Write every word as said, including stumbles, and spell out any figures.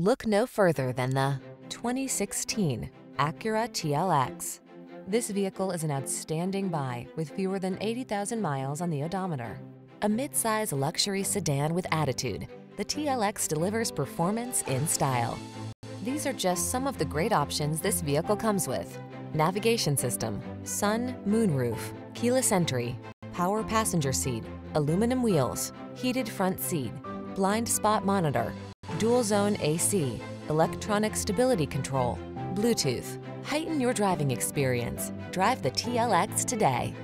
Look no further than the twenty sixteen Acura T L X. This vehicle is an outstanding buy with fewer than eighty thousand miles on the odometer. A mid-size luxury sedan with attitude, the T L X delivers performance in style. These are just some of the great options this vehicle comes with: navigation system, sun, moon roof, keyless entry, power passenger seat, aluminum wheels, heated front seat, blind spot monitor, dual zone A C, electronic stability control, Bluetooth. Heighten your driving experience. Drive the T L X today.